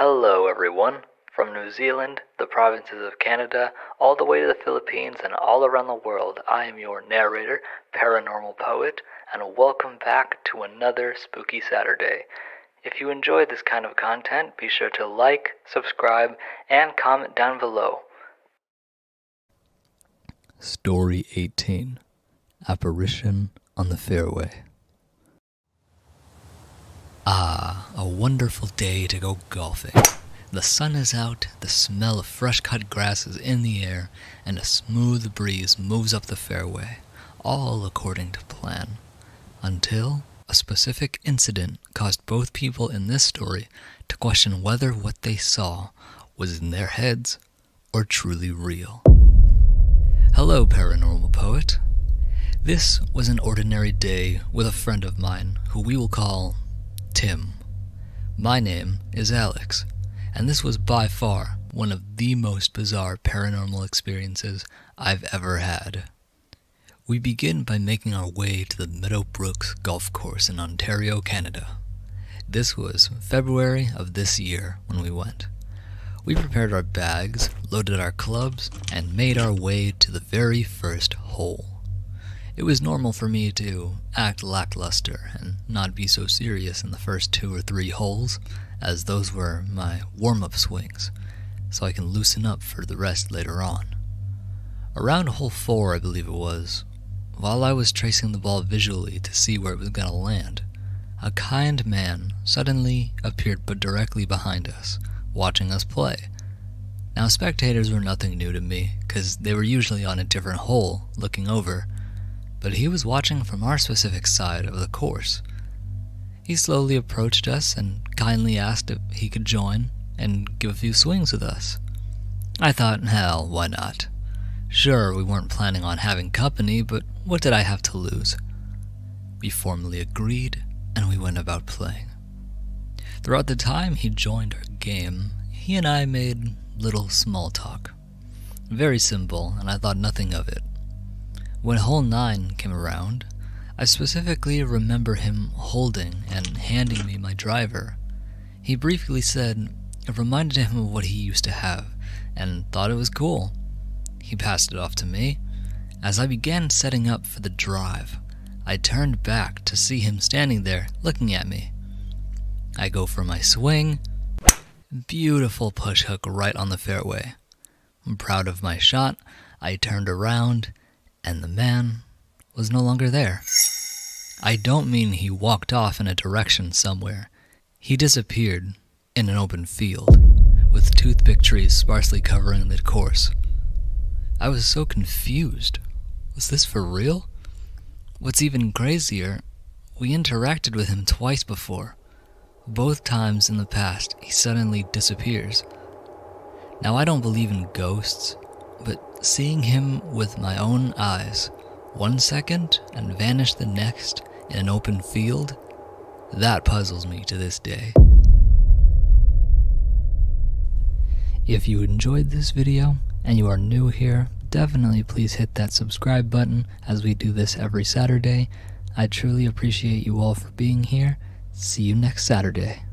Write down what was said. Hello everyone, from New Zealand, the provinces of Canada, all the way to the Philippines and all around the world. I am your narrator, Paranormal Poet, and welcome back to another Spooky Saturday. If you enjoy this kind of content, be sure to like, subscribe, and comment down below. Story 18, Apparition on the Fairway. Ah, a wonderful day to go golfing. The sun is out, the smell of fresh-cut grass is in the air, and a smooth breeze moves up the fairway, all according to plan. Until a specific incident caused both people in this story to question whether what they saw was in their heads or truly real. Hello, Paranormal Poet. This was an ordinary day with a friend of mine who we will call Tim. My name is Alex, and this was by far one of the most bizarre paranormal experiences I've ever had. We begin by making our way to the Meadow Brooks Golf Course in Ontario, Canada. This was February of this year when we went. We prepared our bags, loaded our clubs, and made our way to the very first hole. It was normal for me to act lackluster and not be so serious in the first 2 or 3 holes, as those were my warm-up swings, so I can loosen up for the rest later on. Around hole 4, I believe it was, while I was tracing the ball visually to see where it was going to land, a kind man suddenly appeared but directly behind us, watching us play. Now, spectators were nothing new to me, because they were usually on a different hole looking over, but he was watching from our specific side of the course. He slowly approached us and kindly asked if he could join and give a few swings with us. I thought, hell, why not? Sure, we weren't planning on having company, but what did I have to lose? We formally agreed, and we went about playing. Throughout the time he joined our game, he and I made little small talk. Very simple, and I thought nothing of it. When hole 9 came around, I specifically remember him holding and handing me my driver. He briefly said it reminded him of what he used to have, and thought it was cool. He passed it off to me. As I began setting up for the drive, I turned back to see him standing there looking at me. I go for my swing. Beautiful push hook right on the fairway. I'm proud of my shot. I turned around, and the man was no longer there. I don't mean he walked off in a direction somewhere. He disappeared in an open field, with toothpick trees sparsely covering the course. I was so confused. Was this for real? What's even crazier, we interacted with him twice before. Both times in the past, he suddenly disappears. Now, I don't believe in ghosts, but seeing him with my own eyes, 1 second and vanish the next in an open field, that puzzles me to this day. If you enjoyed this video and you are new here, definitely please hit that subscribe button, as we do this every Saturday. I truly appreciate you all for being here. See you next Saturday.